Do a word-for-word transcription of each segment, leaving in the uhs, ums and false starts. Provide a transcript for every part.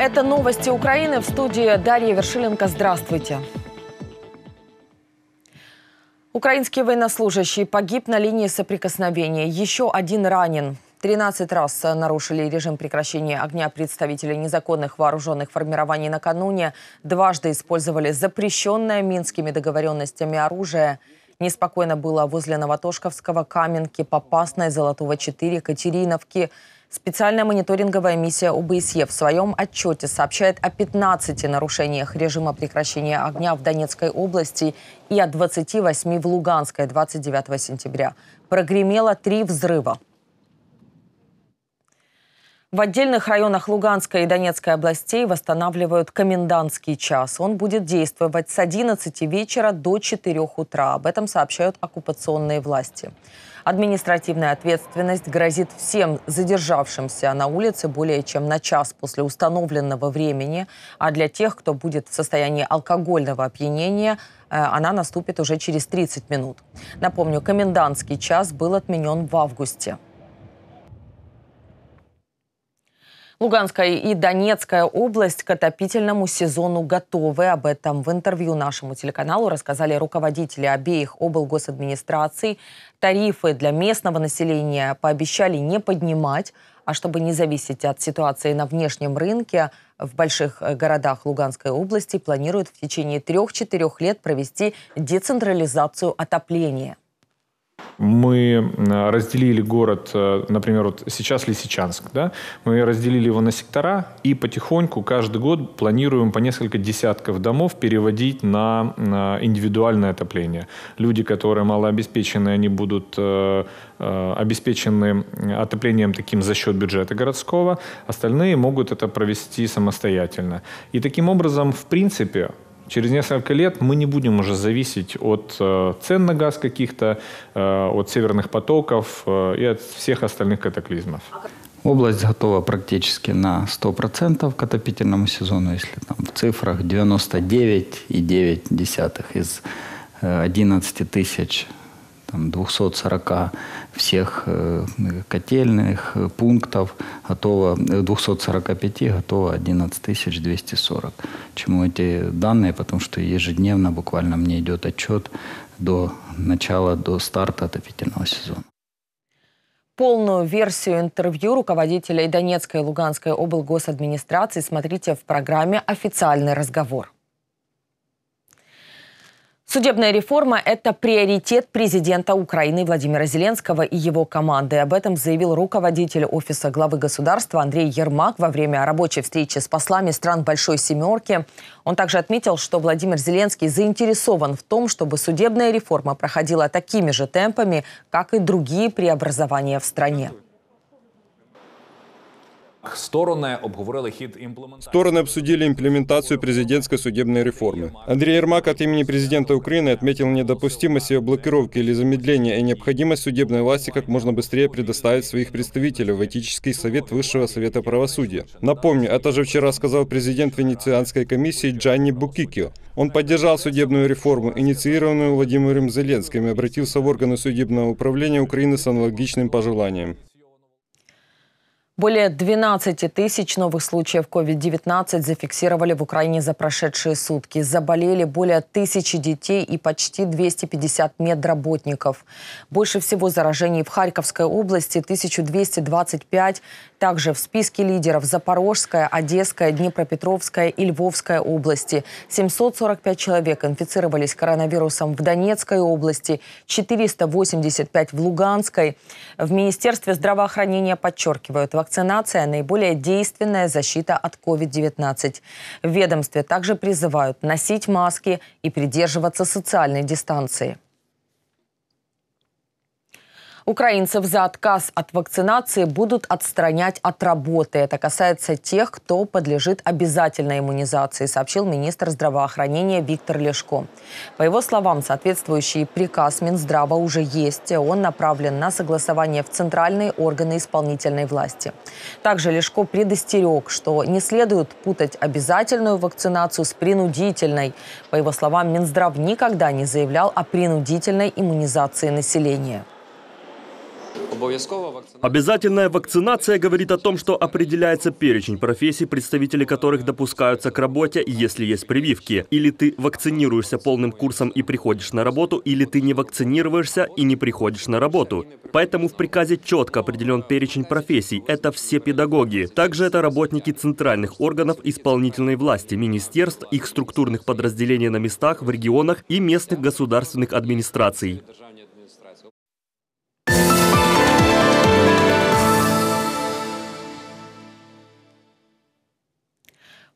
Это новости Украины. В студии Дарья Вершиленко. Здравствуйте. Украинский военнослужащий погиб на линии соприкосновения. Еще один ранен. тринадцать раз нарушили режим прекращения огня представители незаконных вооруженных формирований накануне. Дважды использовали запрещенное Минскими договоренностями оружие. Неспокойно было возле Новотошковского, Каменки, Попасной, Золотого четыре, Екатериновки. Специальная мониторинговая миссия ОБСЕ в своем отчете сообщает о пятнадцати нарушениях режима прекращения огня в Донецкой области и о двадцати восьми в Луганской двадцать девятого сентября. Прогремело три взрыва. В отдельных районах Луганской и Донецкой областей восстанавливают комендантский час. Он будет действовать с одиннадцати вечера до четырёх утра. Об этом сообщают оккупационные власти. Административная ответственность грозит всем задержавшимся на улице более чем на час после установленного времени. А для тех, кто будет в состоянии алкогольного опьянения, она наступит уже через тридцать минут. Напомню, комендантский час был отменен в августе. Луганская и Донецкая область к отопительному сезону готовы. Об этом в интервью нашему телеканалу рассказали руководители обеих облгосадминистраций. Тарифы для местного населения пообещали не поднимать. А чтобы не зависеть от ситуации на внешнем рынке, в больших городах Луганской области планируют в течение трёх-четырёх лет провести децентрализацию отопления. Мы разделили город, например, вот сейчас Лисичанск, да? Мы разделили его на сектора и потихоньку каждый год планируем по несколько десятков домов переводить на, на индивидуальное отопление. Люди, которые малообеспечены, они будут э, обеспечены отоплением таким за счет бюджета городского, остальные могут это провести самостоятельно. И таким образом, в принципе, через несколько лет мы не будем уже зависеть от э, цен на газ каких-то, э, от северных потоков э, и от всех остальных катаклизмов. Область готова практически на сто процентов к отопительному сезону, если там в цифрах девяносто девять и девять десятых из одиннадцати тысяч двухсот сорока всех э, котельных пунктов готово, двухсот сорока пяти готово одиннадцать тысяч двести сорок. Чему эти данные? Потому что ежедневно буквально мне идет отчет до начала, до старта отопительного сезона. Полную версию интервью руководителей Донецкой и Луганской облгосадминистрации смотрите в программе «Официальный разговор». Судебная реформа – это приоритет президента Украины Владимира Зеленского и его команды. Об этом заявил руководитель Офиса главы государства Андрей Ермак во время рабочей встречи с послами стран Большой семерки. Он также отметил, что Владимир Зеленский заинтересован в том, чтобы судебная реформа проходила такими же темпами, как и другие преобразования в стране. Стороны обсудили имплементацию президентской судебной реформы. Андрей Ермак от имени президента Украины отметил недопустимость ее блокировки или замедления и необходимость судебной власти как можно быстрее предоставить своих представителей в Этический совет Высшего совета правосудия. Напомню, это же вчера сказал президент Венецианской комиссии Джани Букикио. Он поддержал судебную реформу, инициированную Владимиром Зеленским, и обратился в органы судебного управления Украины с аналогичным пожеланием. Более двенадцати тысяч новых случаев ковид девятнадцать зафиксировали в Украине за прошедшие сутки. Заболели более тысячи детей и почти двухсот пятидесяти медработников. Больше всего заражений в Харьковской области – тысяча двести двадцать пять. Также в списке лидеров Запорожская, Одесская, Днепропетровская и Львовская области. семьсот сорок пять человек инфицировались коронавирусом в Донецкой области, четыреста восемьдесят пять в Луганской. В Министерстве здравоохранения подчеркивают, вакцинация – наиболее действенная защита от ковид девятнадцать. В ведомстве также призывают носить маски и придерживаться социальной дистанции. Украинцев за отказ от вакцинации будут отстранять от работы. Это касается тех, кто подлежит обязательной иммунизации, сообщил министр здравоохранения Виктор Ляшко. По его словам, соответствующий приказ Минздрава уже есть. Он направлен на согласование в центральные органы исполнительной власти. Также Ляшко предостерег, что не следует путать обязательную вакцинацию с принудительной. По его словам, Минздрав никогда не заявлял о принудительной иммунизации населения. Обязательная вакцинация говорит о том, что определяется перечень профессий, представители которых допускаются к работе, если есть прививки. Или ты вакцинируешься полным курсом и приходишь на работу, или ты не вакцинируешься и не приходишь на работу. Поэтому в приказе четко определен перечень профессий. Это все педагоги. Также это работники центральных органов исполнительной власти, министерств, их структурных подразделений на местах, в регионах и местных государственных администраций.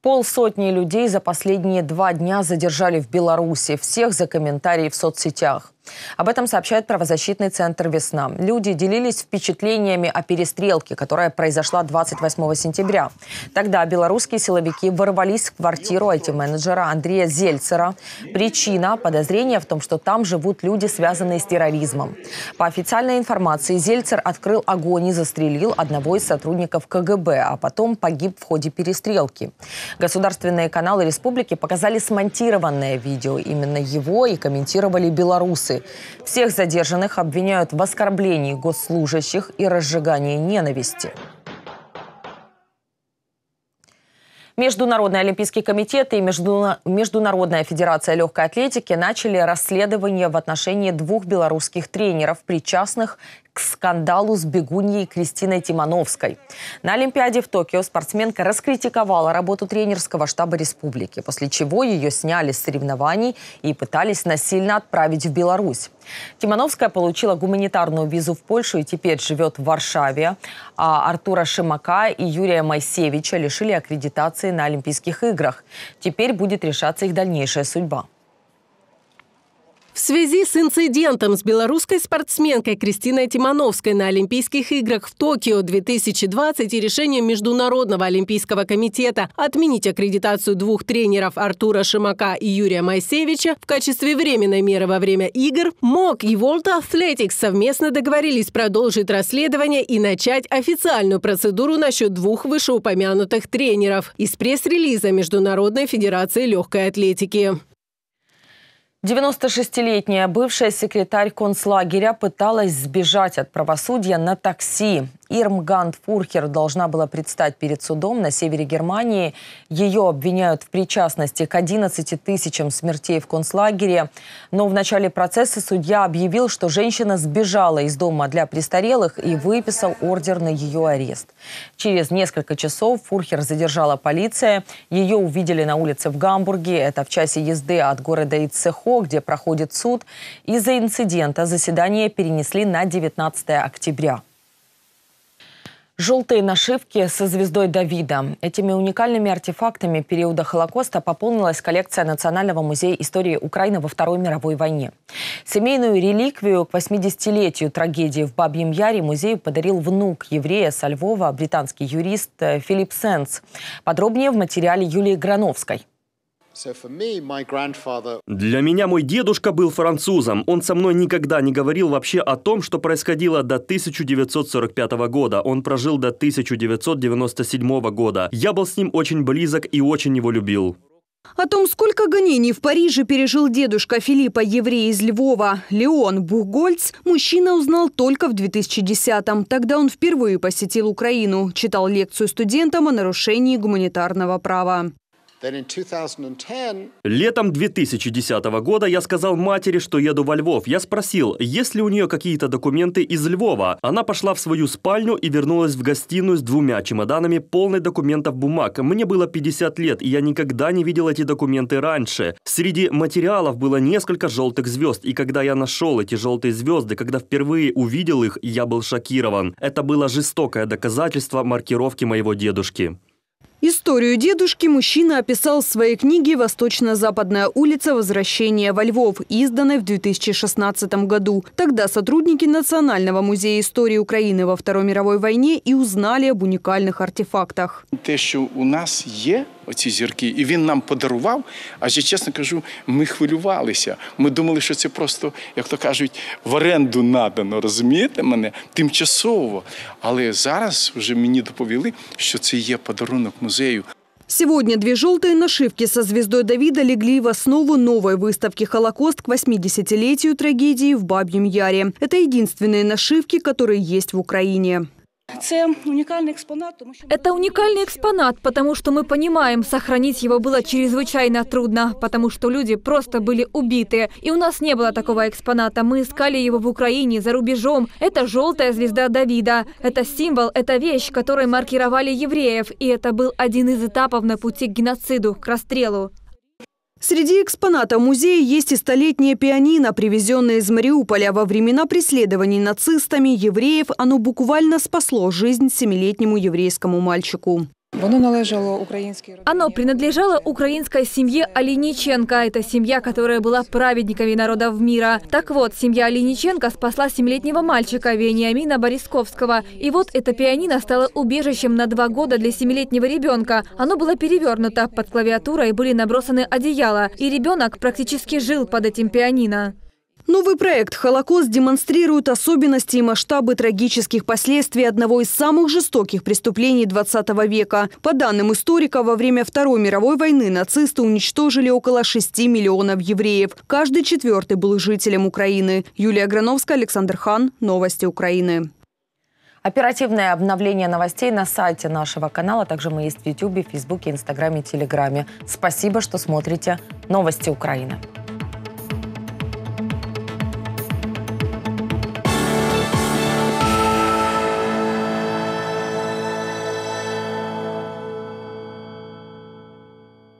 Полсотни людей за последние два дня задержали в Беларуси, всех за комментарии в соцсетях. Об этом сообщает правозащитный центр «Вясна». Люди делились впечатлениями о перестрелке, которая произошла двадцать восьмого сентября. Тогда белорусские силовики ворвались в квартиру ай ти-менеджера Андрея Зельцера. Причина – подозрение в том, что там живут люди, связанные с терроризмом. По официальной информации, Зельцер открыл огонь и застрелил одного из сотрудников ка гэ бэ, а потом погиб в ходе перестрелки. Государственные каналы республики показали смонтированное видео. Именно его и комментировали белорусы. Всех задержанных обвиняют в оскорблении госслужащих и разжигании ненависти. Международный олимпийский комитет и Международная федерация легкой атлетики начали расследование в отношении двух белорусских тренеров, причастных к скандалу с бегуньей Кристиной Тимановской. На Олимпиаде в Токио спортсменка раскритиковала работу тренерского штаба республики, после чего ее сняли с соревнований и пытались насильно отправить в Беларусь. Тимановская получила гуманитарную визу в Польшу и теперь живет в Варшаве. А Артура Шимака и Юрия Майсевича лишили аккредитации на Олимпийских играх. Теперь будет решаться их дальнейшая судьба. В связи с инцидентом с белорусской спортсменкой Кристиной Тимановской на Олимпийских играх в Токио две тысячи двадцатом и решением Международного олимпийского комитета отменить аккредитацию двух тренеров Артура Шимака и Юрия Майсевича в качестве временной меры во время игр, МОК и World Athletics совместно договорились продолжить расследование и начать официальную процедуру насчет двух вышеупомянутых тренеров из пресс-релиза Международной федерации легкой атлетики. девяностошестилетняя бывшая секретарь концлагеря пыталась сбежать от правосудия на такси. Ирмгант Фурхер должна была предстать перед судом на севере Германии. Ее обвиняют в причастности к одиннадцати тысячам смертей в концлагере. Но в начале процесса судья объявил, что женщина сбежала из дома для престарелых и выписал ордер на ее арест. Через несколько часов Фурхер задержала полиция. Ее увидели на улице в Гамбурге. Это в часе езды от города Итцехо, где проходит суд. Из-за инцидента заседание перенесли на девятнадцатое октября. Желтые нашивки со звездой Давида. Этими уникальными артефактами периода Холокоста пополнилась коллекция Национального музея истории Украины во Второй мировой войне. Семейную реликвию к восьмидесятилетию трагедии в Бабьем Яре музею подарил внук еврея со Львова, британский юрист Филипп Сэндс. Подробнее в материале Юлии Грановской. Для меня мой дедушка был французом. Он со мной никогда не говорил вообще о том, что происходило до тысяча девятьсот сорок пятого года. Он прожил до тысяча девятьсот девяносто седьмого года. Я был с ним очень близок и очень его любил. О том, сколько гонений в Париже пережил дедушка Филиппа, еврей из Львова, Леон Бухгольц, мужчина узнал только в две тысячи десятом. Тогда он впервые посетил Украину, читал лекцию студентам о нарушении гуманитарного права. Летом две тысячи десятого года я сказал матери, что еду во Львов. Я спросил, есть ли у нее какие-то документы из Львова. Она пошла в свою спальню и вернулась в гостиную с двумя чемоданами, полной документов бумаг. Мне было пятьдесят лет, и я никогда не видел эти документы раньше. Среди материалов было несколько желтых звезд, и когда я нашел эти желтые звезды, когда впервые увидел их, я был шокирован. Это было жестокое доказательство маркировки моего дедушки. Историю дедушки мужчина описал в своей книге «Восточно-западная улица. Возвращение во Львов», изданной в две тысячи шестнадцатом году. Тогда сотрудники Национального музея истории Украины во Второй мировой войне и узнали об уникальных артефактах. То, что у нас есть эти зірки, и он нам подарил, а я честно скажу, мы хвилювалися. Мы думали, что это просто, как то кажут, в аренду надано, понимаете меня, тимчасово. Але зараз уже мне доповіли, что это есть подарунок музею. Сегодня две желтые нашивки со звездой Давида легли в основу новой выставки «Холокост» к восьмидесятилетию трагедии в Бабьем Яре. Это единственные нашивки, которые есть в Украине. Это уникальный экспонат, потому что мы понимаем, сохранить его было чрезвычайно трудно, потому что люди просто были убиты. И у нас не было такого экспоната. Мы искали его в Украине, за рубежом. Это желтая звезда Давида. Это символ, это вещь, которой маркировали евреев. И это был один из этапов на пути к геноциду, к расстрелу. Среди экспонатов музея есть и столетнее пианино, привезенное из Мариуполя. Во времена преследований нацистами евреев оно буквально спасло жизнь семилетнему еврейскому мальчику. Оно принадлежало украинской семье Олениченко. Это семья, которая была праведниками народов мира. Так вот, семья Олениченко спасла семилетнего мальчика Вениамина Борисковского. И вот это пианино стало убежищем на два года для семилетнего ребенка. Оно было перевернуто, под клавиатурой были набросаны одеяла. И ребенок практически жил под этим пианино. Новый проект «Холокост» демонстрирует особенности и масштабы трагических последствий одного из самых жестоких преступлений двадцатого века. По данным историка, во время Второй мировой войны нацисты уничтожили около шести миллионов евреев. Каждый четвертый был жителем Украины. Юлия Грановская, Александр Хан. Новости Украины. Оперативное обновление новостей на сайте нашего канала. Также мы есть в Ютубе, Фейсбуке, Инстаграме, Телеграме. Спасибо, что смотрите «Новости Украины».